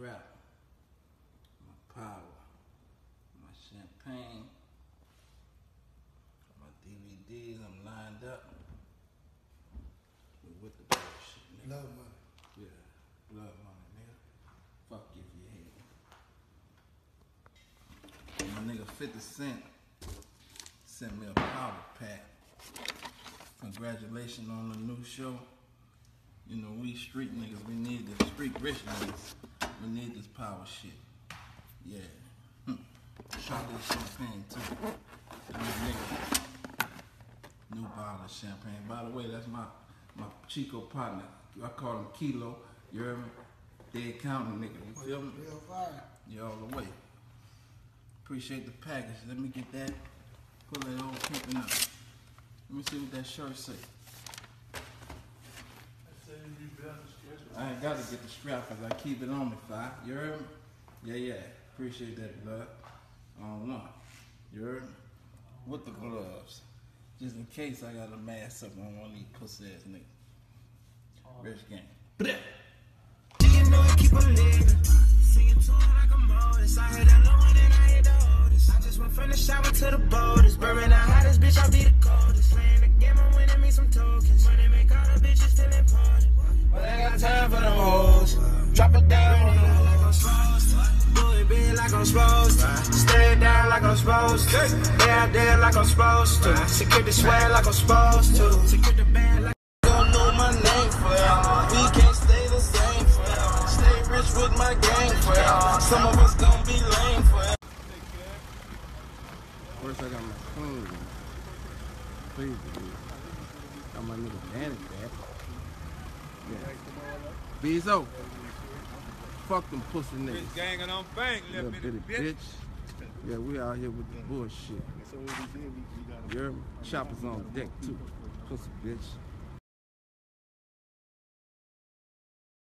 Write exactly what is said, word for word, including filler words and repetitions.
strap, my power, my champagne, my D V Ds, I'm lined up with the bullshit, nigga. Love money. Yeah, love money, nigga. Fuck if you hate it. And my nigga fifty Cent sent me a power pack. Congratulations on the new show. You know, we street niggas, we need this. Street rich niggas, we need this power shit. Yeah. Hm. Chocolate champagne, too. New, new bottle of champagne. By the way, that's my, my Chico partner. I call him Kilo. You hear me? Dead counting nigga. You feel me? Real fire. You all the way. Appreciate the package. Let me get that. Pull that old pimping up. Let me see what that shirt say. I ain't gotta get the strap because I keep it on me, fi. You heard me? Yeah, yeah. Appreciate that, blood. I don't know. You heard me? With the gloves. Just in case I got a mask up on one of these pussy ass niggas. Rich Gang. Do you know I keep on living? See you tune like I'm oldest. I heard that low and then I heard the oldest. I just went from the shower to the boldest. Burning the hottest bitch, I'll be the coldest. Playing the game, I'm winning me some tokens. Money make all the bitches feel important. Well, I ain't got time for them hoes. Drop it down on them hoes. Do it big like I'm supposed to. Stay down like I'm supposed to. Stay out there like I'm supposed to. Secure the swag like I'm supposed to. Secure the band like I'm supposed to. Don't know my name forever. We can't stay the same forever. Stay rich with my gang forever. Some of us gon' be lame forever. First I got my phone. Please, dude. Got my little bandit back. Yeah. Bezo. Fuck them pussy niggas. Bitch gang and I'm bang, little bitty bitch. bitch. Yeah, we out here with the bullshit. So what we did, we got choppers on deck too. Pussy bitch.